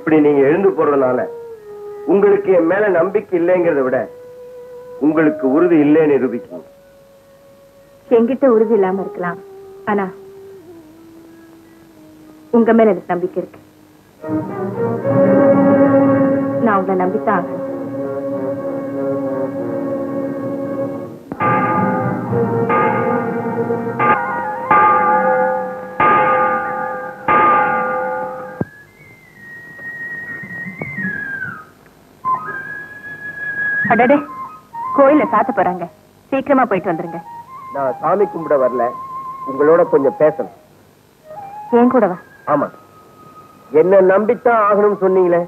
இப்படி நீங்க எழுந்து போறதுனால உங்களுக்கு என் மேல நம்பிக்கை இல்லைங்கறத விட உங்களுக்கு உறுதி இல்லைன்னு நிரூபிக்கணும். என்கிட்ட உறுதி இல்லாம இருக்கலாம், ஆனா உங்க மேல எனக்கு நம்பிக்கை இருக்கு. நான் உங்களை நம்பித்தான். அடடே, கோயில சாத்த போறாங்க, சீக்கிரமா போயிட்டு வந்துருங்க. நான் சாமி கும்பிட வரல, உங்களோட கொஞ்சம் பேசணும். ஏன் கூடவா? ஆமா, என்ன நம்பித்தான் ஆகணும்னு சொன்னீங்களே.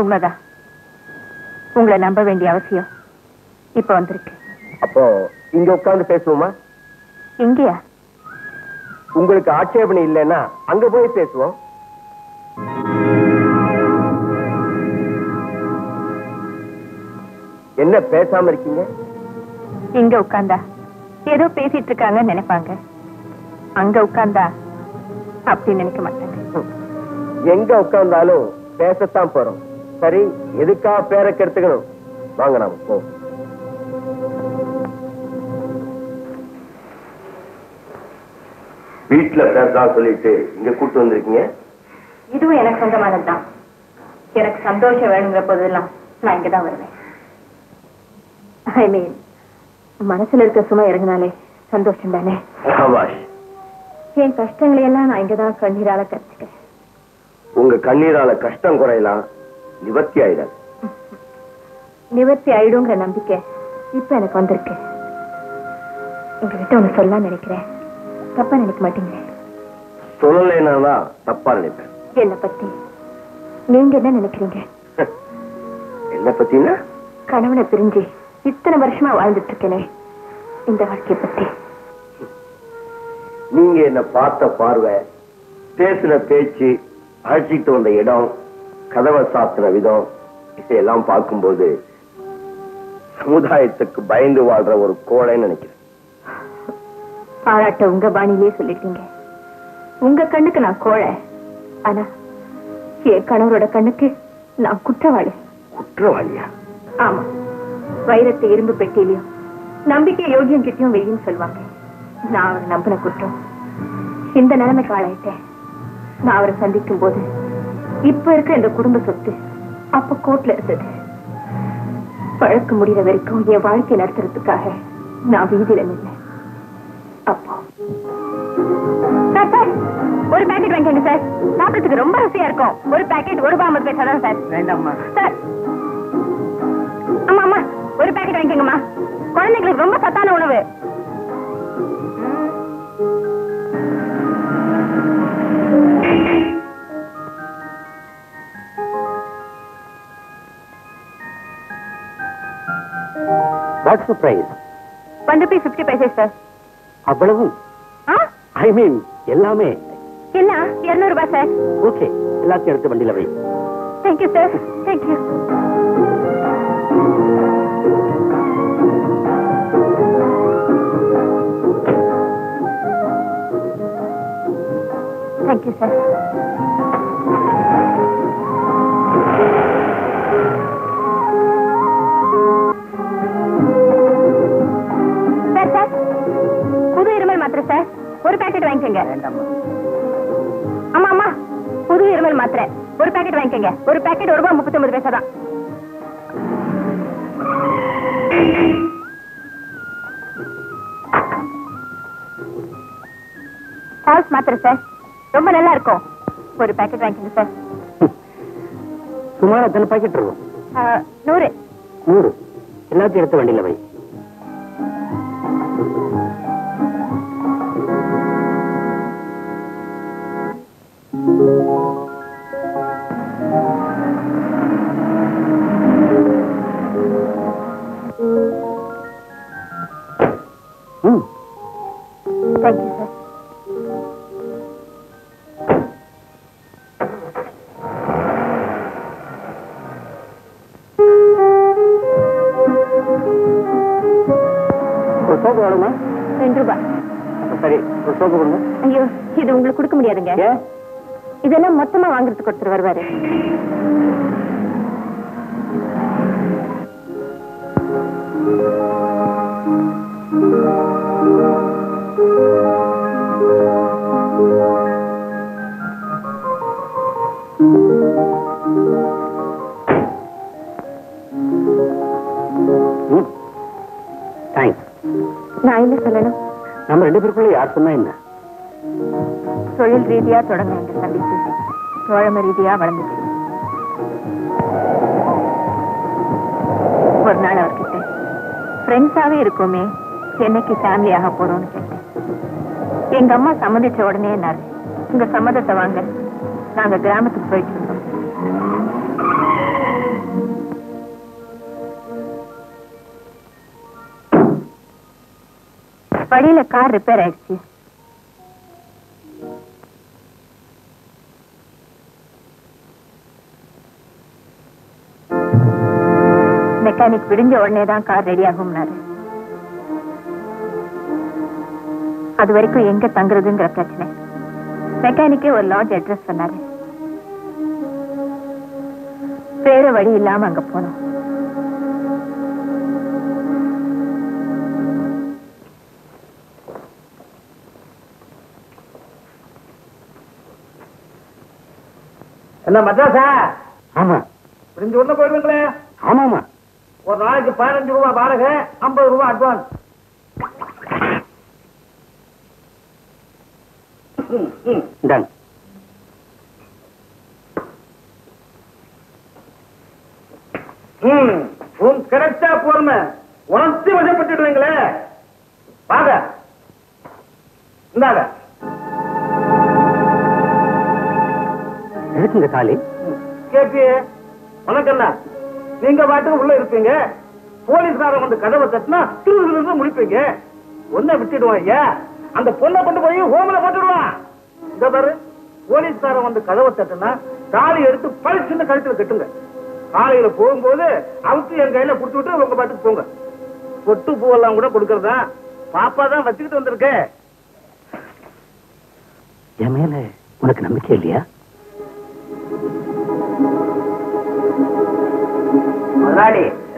உண்மைதான், உங்களை நம்ப வேண்டிய அவசியம் இப்ப வந்திருக்கு. அப்போ இங்க உட்கார்ந்து பேசுவோமா? இங்கயா? உங்களுக்கு ஆட்சேபனை இல்லைன்னா அங்க போய் பேசுவோம். என்ன பேசாம இருக்கீங்க? இங்க உட்கார்ந்தா ஏதோ பேசிட்டு இருக்காங்கன்னு நினைப்பாங்க, அங்க உட்கார்ந்தா அப்படி நினைக்க மாட்டாங்க. எங்க உட்கார்ந்தாலும் பேசத்தான் போறோம். சரி, எதுக்கா பேரை கெடுத்துக்கணும்? வாங்க நாம போ. வீட்டுல பேசலாம் சொல்லிட்டு இங்க கூட்டு வந்திருக்கீங்க. இதுவும் எனக்கு சொந்தமானதுதான். எனக்கு சந்தோஷம் வேணுங்கிற போதெல்லாம் நான் இங்கதான் வருவேன். ஐ மீன், மனசுல இருக்க சும்மா இறங்கினாலே சந்தோஷம் தானே. என் கஷ்டங்களை எல்லாம் நான் இங்கதான் கண்ணீரால கரைச்சுக்கிறேன். உங்க கண்ணீரால கஷ்டம் குறையலாம், நிவர்த்தி ஆயிடாது. நிவர்த்தி ஆயிடுங்கிற நம்பிக்கை இப்ப எனக்கு வந்திருக்கு. உங்ககிட்ட ஒண்ணு சொல்ல நினைக்கிறேன், தப்பா நினைக்க மாட்டீங்களே. சொல்லலைன்னா தப்பா நினைப்பேன். என்ன பத்தி நீங்க என்ன நினைக்கிறீங்க? என்ன பத்தினா? கணவனை பிரிஞ்சு இத்தனை வருஷமா வாழ்ந்துட்டு இருக்கேனே, இந்த வாழ்க்கைய பத்தி. நீங்க என்ன பார்த்த பார்வை, பேசின பேச்சு, அழைச்சிட்டு வந்த இடம், கதவை சாத்தின விதம், இதையெல்லாம் பார்க்கும்போது சமுதாயத்துக்கு பயந்து வாழ்ற ஒரு கோழைன்னு நினைக்கிறேன். பாராட்ட உங்க பாணியிலே சொல்லிட்டீங்க. உங்க கண்ணுக்கு நான் கோழை, ஆனா என் கணவரோட கண்ணுக்கு நான் குற்றவாளி. குற்றவாளியா? ஆமா, வைரத்தை இரும்பு பெட்டியிலையும் நம்பிக்கை யோகியம் கிட்டையும் வெயின்னு சொல்லுவாங்க. நான் அவரை நம்பின குற்றம். இந்த நிலைமைக்கு ஆளாயிட்டேன். நான் அவரை சந்திக்கும் போது இப்ப இருக்க இந்த குடும்ப சொத்து அப்ப கோர்ட்ல இருந்தது. பழக்க முடிகிற வரைக்கும் என் வாழ்க்கை நடத்துறதுக்காக நான் வீதியில நின்றேன். அப்போ சார், ஒரு பேக்கெட் வாங்கிக்கங்க சார், சாப்பிடறதுக்கு ரொம்ப ருசியா இருக்கும். ஒரு பேக்கெட் ₹150 சார். வேண்டாம்மா சார். ஆமா ஆமா, ஒரு பேக்கெட் வாங்கிக்கங்கம்மா, குழந்தைங்களுக்கு ரொம்ப சத்தான உணவு. What's the price? ₹1.50 sir. அவ்வளவு? I mean, எல்லாமே. என்ன ₹200 sir. Okay, எல்லாத்தையும் எடுத்து வண்டியில வை. Thank you sir. Thank you. Thank you sir. ஒரு பாக்கெட் வாங்கிக்கங்க. ஆமா ஆமா, புது இருமல் மாத்திரை ஒரு பாக்கெட் வாங்கிக்கங்க. ஒரு பாக்கெட் ₹1.39 தான். ஹால்ஸ் மாத்திரை சார், ரொம்ப நல்லா இருக்கும். ஒரு பாக்கெட் வாங்கிக்கங்க சார். சுமார் எத்தனை பாக்கெட் இருக்கும்? 100. எல்லாத்தையும் எடுத்து வண்டியில வை. இதெல்லாம் மொத்தமா வாங்குறது கொடுத்துட்டு வருவாரு. தேங்க்ஸ். நான் என்ன சொல்லணும்? நம்ம ரெண்டு பேருக்குள்ள யார் சொன்னா என்ன? தொழில் ரீதியா தொடங்க எங்க சந்திச்சு தோழமை ரீதியா வளர்ந்துச்சு. ஒரு நாள் அவர்கிட்ட ஃப்ரெண்ட்ஸாவே இருக்குமே சென்னைக்கு ஃபேமிலியாக போறோம்னு கேட்டேன். எங்க அம்மா சம்மதிச்ச உடனே நான் உங்க சம்மதத்தை வாங்க நாங்க கிராமத்துக்கு போயிட்டு இருந்தோம். வழியில கார் ரிப்பேர் ஆயிடுச்சு. மெக்கானிக் விடிஞ்ச உடனே தான் கார் ரெடி ஆகும்னாரு. அது வரைக்கும் எங்க தங்குறதுங்கிற பிரச்சனை. மெக்கானிக்கே ஒரு லாட்ஜ் அட்ரஸ் சொன்னாரு. வேற வழி இல்லாம அங்க போனோம். என்ன மதராசா? ஆமா. புரிஞ்சு உள்ள போயிடுவீங்களே? ஆமாமா. ஒரு நாளைக்கு 15 ரூபாய் வாடகை, 50 ரூபாய் அட்வான்ஸ். கரெக்டா போறம உணர்ச்சி வசப்பட்டுடுவீங்களே. வாங்க இந்தாங்க. எதுக்குங்க காலி கேப்பியே? வணக்கம்ண்ணா. நீங்க பாட்டுக்கு உள்ள இருப்பீங்க, போலீஸ்காரன் வந்து கதவை தட்டினா திருவிருந்து முடிப்பீங்க. ஒன்ன விட்டுடுவான் ஐயா, அந்த பொண்ணை கொண்டு போய் ஹோம்ல போட்டுடுவான். இந்த பாரு, போலீஸ்காரன் வந்து கதவை தட்டுனா தாலி எடுத்து பழிச்சுன்னு கழுத்துல கட்டுங்க. காலையில போகும்போது அவருக்கு என் கையில கொடுத்துட்டு உங்க பாட்டுக்கு போங்க. பொட்டு பூவெல்லாம் கூட கொடுக்கறதா? பாப்பா தான் வச்சுக்கிட்டு வந்திருக்கு. என் மேல உனக்கு நம்பிக்கை இல்லையா?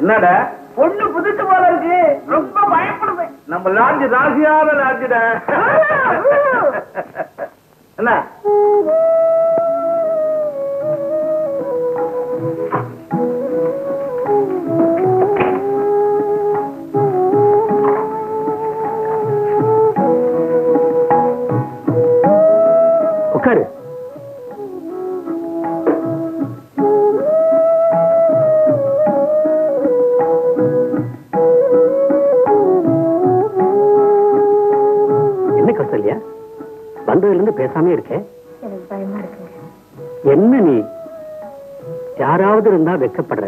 என்னடா பொண்ணு புதுச்சு போல இருக்கு, ரொம்ப பயப்படுவேன். நம்ம லாட்ஜ் ராசியான லாட்ஜிடா. என்ன உட்காரு. வந்ததிலிருந்து பேசாமே இருக்க. எனக்கு பயமா இருக்குங்க. என்ன நீ யாராவது இருந்தா வெக்கப்படுற,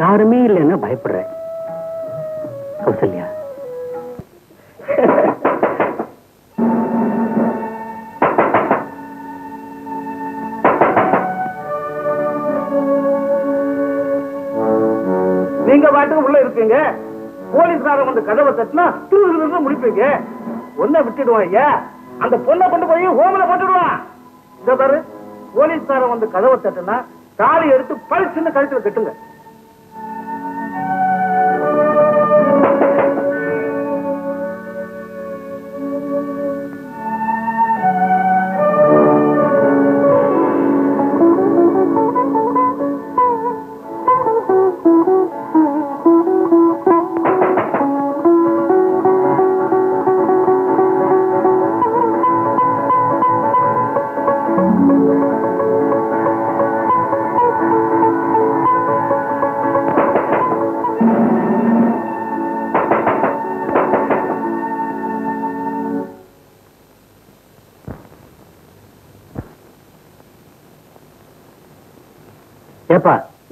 யாருமே இல்லைன்னா பயப்படுற. கௌசல்யா, நீங்க பாட்டுக்கு உள்ள இருக்கீங்க, போலீஸ்காரன் வந்து கதவை தட்டினா திருவிருந்து முடிப்பீங்க. ஒன்ன விட்டுடுவான் ஐயா, அந்த பொண்ணை கொண்டு போய் ஹோம்ல போட்டுடுவான். இந்த பாரு, போலீஸ்காரன் வந்து கதவை தட்டுனா தாலி எடுத்து பழிச்சுன்னு கழுத்துல கட்டுங்க.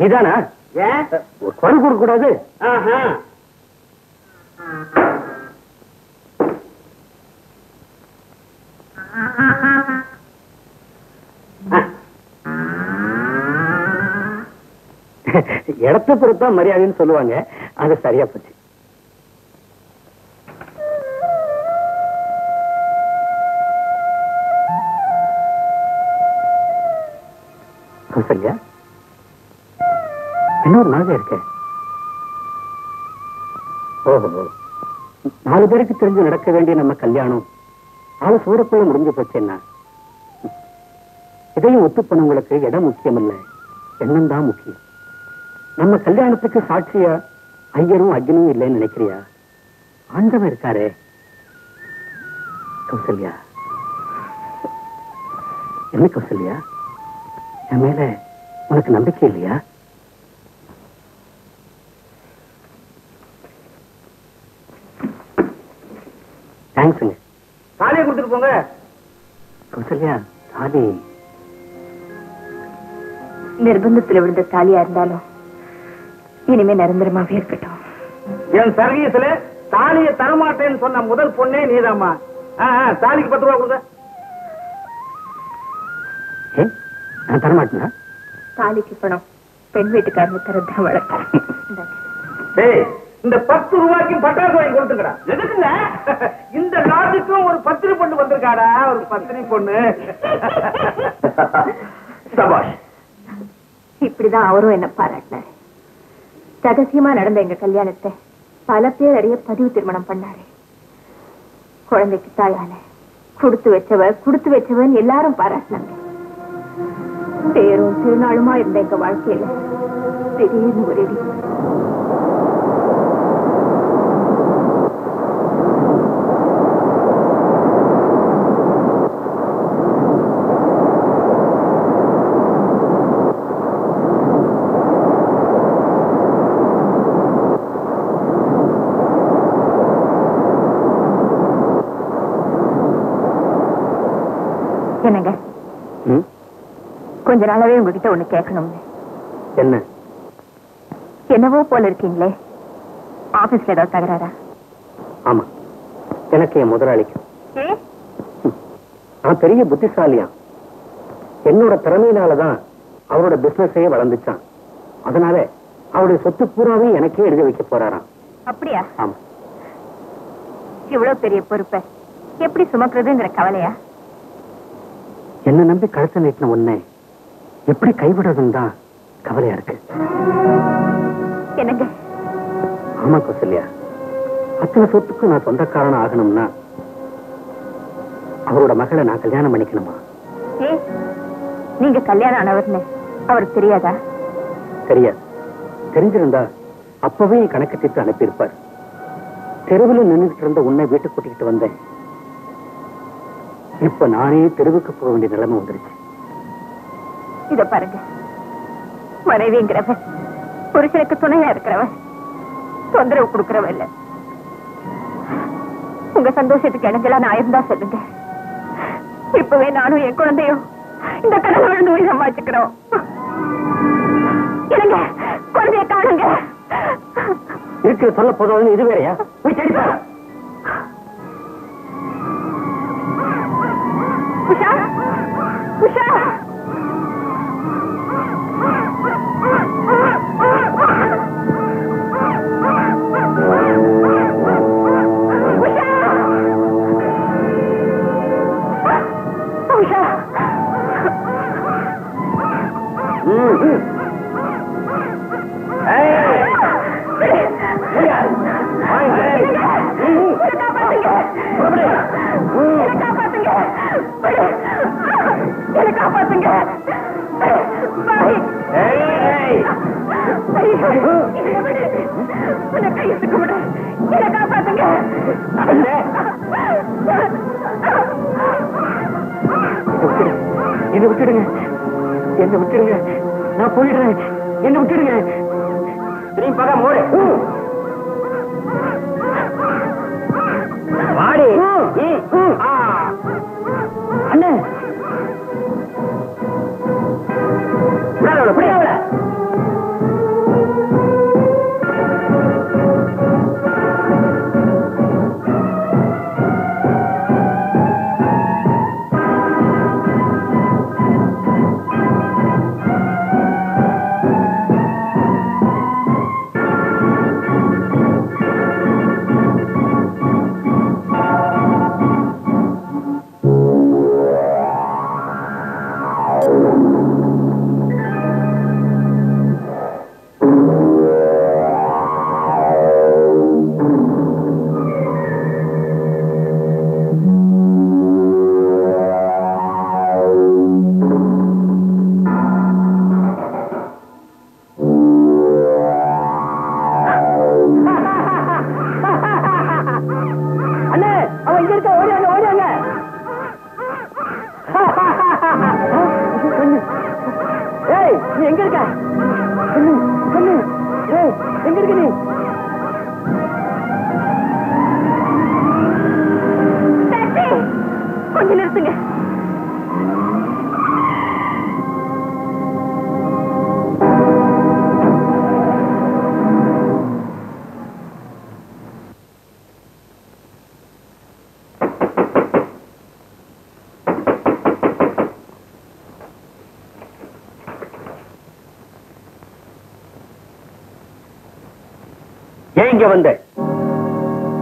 நீதானா? ஒரு குரல் கொடுக்க கூடாது. இடத்த பொறுத்தா மரியாதைன்னு சொல்லுவாங்க, அது சரியா போச்சு. कौसल्या इन्नोर नालु इरुkke ओहो नालु पेरुkke therinju nadakka vendiya namma kalyanam aalu soorakulla mudinju pochena इधर उत्तर पनंगलके ये डा मुख्य मल्ले जन्म दाम मुख्य नम्मा कल्याण प्रक्रिया साक्षिया अय्यरों अज्ञनों इल्ले ने निकरिया आंधा मेर कारे कौसल्या ये कौसल्या ये मेरे उनके नंबर के लिया थैंक्स ने थाली कुर्दर पोंगे कौसल्या थाली निर्बंधத்தில் விழுந்த தாலியா இருந்தாலும் இனிமே நிரந்தரமாவே இருக்கட்டும். என் சர்வீஸ்ல தாலியை தரமாட்டேன்னு சொன்ன முதல் பொண்ணே நீதாம்மா. தாலிக்கு 10 ரூபாய் கொடுங்க. நான் தரமாட்டேனா? தாலிக்கு பணம் பெண் வீட்டுக்காரங்க தரதா வழக்கம். டேய் இந்த 10 ரூபாய்க்கு பட்டாசு வாங்கி கொடுத்துங்கடா. எதுக்குங்க? இந்த லாட்ஜுக்கும் ஒரு பத்திரி பொண்ணு வந்திருக்காடா, ஒரு பத்திரி பொண்ணு. சபாஷ். இப்படிதான் அவரும் என்ன பாராட்டினாரு. ரகசியமா நடந்த எங்க கல்யாணத்தை பல பேர் அறிய பதிவு திருமணம் பண்ணாரு. குழந்தைக்கு தாயால கொடுத்து வச்சவன் எல்லாரும் பாராட்டினாங்க. பேரும் திருநாளுமா இருந்த எங்க வாழ்க்கையில திடீர்னு ஒரு இடி. கொஞ்ச நாளாவே உங்ககிட்ட ஒண்ணு கேட்கணும்னு. என்ன? என்னவோ போல இருக்கீங்களே, ஆபீஸ்ல ஏதாவது தகராறா? ஆமா, எனக்கு என் முதலாளிக்கு. நான் பெரிய புத்திசாலியா, என்னோட திறமையினாலதான் அவரோட பிசினஸே வளர்ந்துச்சான். அதனால அவருடைய சொத்து பூராவே எனக்கே எழுதி வைக்க போறாராம். அப்படியா? ஆமா. இவ்வளவு பெரிய பொறுப்பை எப்படி சுமக்கிறதுங்கிற கவலையா? என்ன நம்பி கழுத்தை நீட்டின உன்னை எப்படி கைவிடுறதுன்னு தான் கவலையா இருக்கு. எனக்கு ஆமா கௌசல்யா, அத்தனை சொத்துக்கு நான் சொந்தக்காரனா ஆகணும்னா அவரோட மகளை நான் கல்யாணம் பண்ணிக்கணுமா? நீங்க கல்யாணம் ஆனவர்னு அவருக்கு தெரியாதா? தெரியாது. தெரிஞ்சிருந்தா அப்பவே கணக்கு தீர்த்து அனுப்பியிருப்பார். தெருவில் நின்றுட்டு இருந்த உன்னை வீட்டுக்கு கூட்டிக்கிட்டு வந்தேன். இப்போ நானே தெருவுக்கு போக வேண்டிய நிலைமை வந்துருச்சு. இத பாருங்க, மனைவிங்கிறவன் புருஷனுக்கு துணையா இருக்கிறவன், தொந்தரவு கொடுக்கிறவன் இல்ல. உங்க சந்தோஷத்துக்கு இணைஞ்சலா நான் இருந்தா சொல்லுங்க. இப்பவே நானும் என் குழந்தையும் இந்த கடல் விழுந்து போய் சம்பாதிச்சுக்கிறோம். இருங்க, குழந்தைய காணுங்க. இருக்கிற சொல்ல போதும் இது வேறையா? உஷா, உஷா, तप जीवन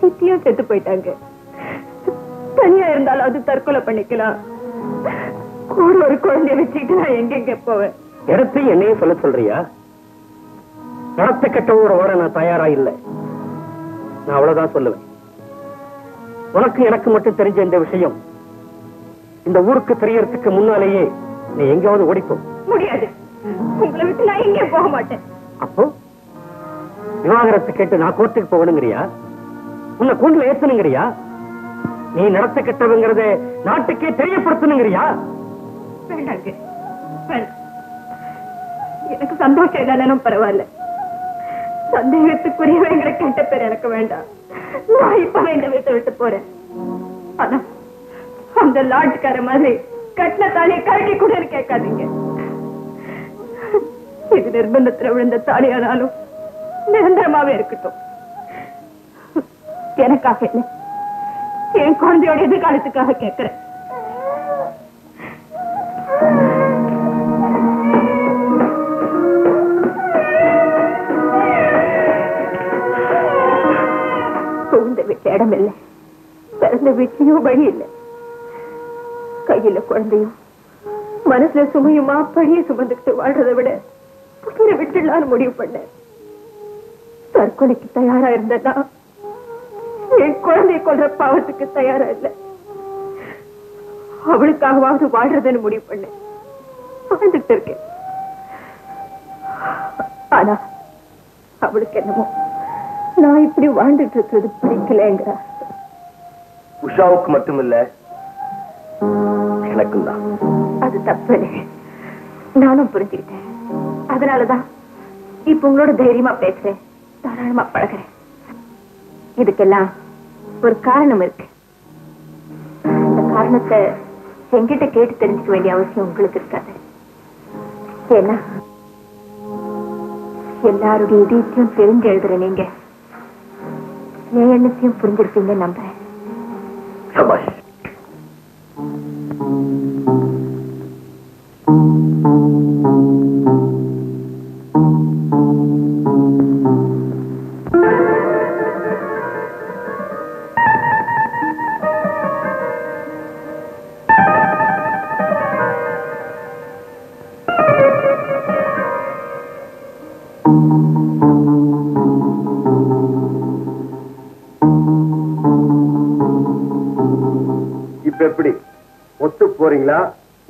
சித்தியும் செத்து போயிட்டாங்க. தனியா இருந்தால அது தற்கொலை பண்ணிக்கலாம். கூட ஒரு குழந்தை வச்சிட்டு நான் எங்கங்க போவேன்? எரத்தை என்னையே சொல்ல சொல்றியா? நடத்த கட்டவோட ஓட நான் தயாரா இல்ல. நான் அவ்வளவுதான் சொல்லுவேன். உனக்கு எனக்கு மட்டும் தெரிஞ்ச இந்த விஷயம் இந்த ஊருக்கு தெரியறதுக்கு முன்னாலேயே நீ எங்கயாவது ஓடிப்போ. முடியாது. உங்களை விட்டு நான் எங்கேயும் போக மாட்டேன். அப்போ விவாகரத்து கேட்டு நான் கோர்ட்டுக்கு போகணுங்கிறியா? உன்னை கூண்டுல ஏத்துனுங்கிறியா? நீ நடத்த கெட்டவங்கிறத நாட்டுக்கே தெரியப்படுத்தணுங்கிறியா? எனக்கு சந்தோஷம் இல்லைனாலும் பரவாயில்ல. சந்தேகத்துக்குரியவங்களை கேட்ட பேர் எனக்கு வேண்டாம். நான் இப்ப வேண்டாம் விட்டு போறேன். ஆனா அந்த லாட்கார மாதிரி கட்டின தாலியை கரட்டி கூட கேட்காதீங்க. இது நிர்பந்தத்துல விழுந்த தாலியானாலும் நிரந்தரமாவே இருக்கட்டும். எனக்காக இல்லை, என் குழந்தையோட எதிர்காலத்துக்காக கேட்கிறேன். புகுந்த வீட்டுல இடம் இல்லை, பிறந்த வீட்லையும் வழி இல்லை. கையில குழந்தையும் மனசுல சுமையுமா பழிய சுமந்துக்கிட்டு வாழ்றதை விட புதிய விட்டுலான்னு முடிவு பண்ண. தற்கொலைக்கு தயாரா இருந்ததா? என் குழந்தையை கொள்ற பாவத்துக்கு தயாரா இல்ல. அவளுக்காகவாவது வாழ்றதுன்னு முடிவு பண்ணேன். வாழ்ந்துட்டு இருக்கேன். ஆனா அவளுக்கு என்னமோ நான் இப்படி வாழ்ந்துட்டு இருக்கிறது பிடிக்கலங்கிற. உஷாவுக்கு மட்டுமில்ல, எனக்கும் தான். அது தப்பு, நானும் புரிஞ்சுக்கிட்டேன். அதனாலதான் இப்ப உங்களோட தைரியமா பேசுறேன், தாராளமா பழகிறேன். இதுக்கெல்லாம் ஒரு காரணம் இருக்கு. அந்த காரணத்தை என்கிட்ட கேட்டு தெரிஞ்சுக்க வேண்டிய அவசியம் உங்களுக்கு இருக்காது. ஏன்னா எல்லாருடைய இதயத்தையும் தெரிஞ்சு எழுதுற நீங்க என் எண்ணத்தையும் புரிஞ்சிருப்பீங்க நம்புறேன்.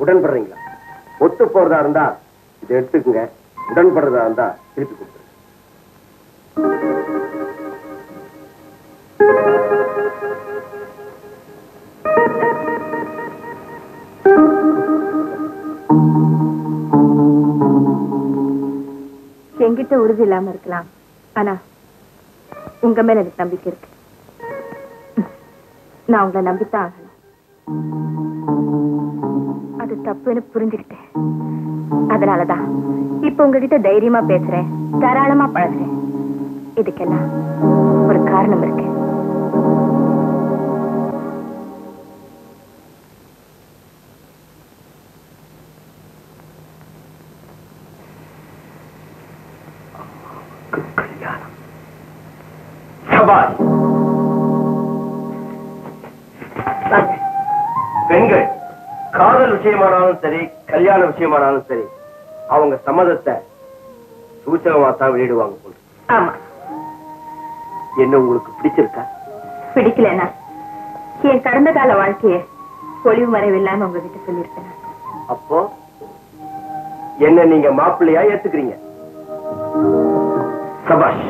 உடன்படுறீங்களா? ஒத்து போறதா இருந்தா இதை எடுத்துக்கங்க, உடன்படுறதா இருந்தா திருப்பி கொடுத்துருங்க. என்கிட்ட உறுதி இல்லாம இருக்கலாம், ஆனா உங்க மேல எனக்கு நம்பிக்கை இருக்கு. நான் உங்களை நம்பித்தான் ஆகணும். அது தப்புன்னு புரிஞ்சுக்கிட்டேன். அதனாலதான் இப்ப உங்ககிட்ட தைரியமா பேசுறேன், தாராளமா பழகுறேன். இதுக்கெல்லாம் ஒரு காரணம் இருக்கு. விஷயமானாலும் சரி, கல்யாண விஷயமானாலும் சரி, அவங்க சம்மதத்தை சூச்சகமாத்தான் வெளியிடுவாங்க. என்ன உங்களுக்கு பிடிச்சிருக்கா? பிடிக்கலனா என் கடந்த கால வாழ்க்கையை பொழிவு மறைவில்லாம உங்ககிட்ட சொல்லியிருக்கேன். அப்போ என்ன நீங்க மாப்பிள்ளையா ஏத்துக்கிறீங்க? சபாஷ்.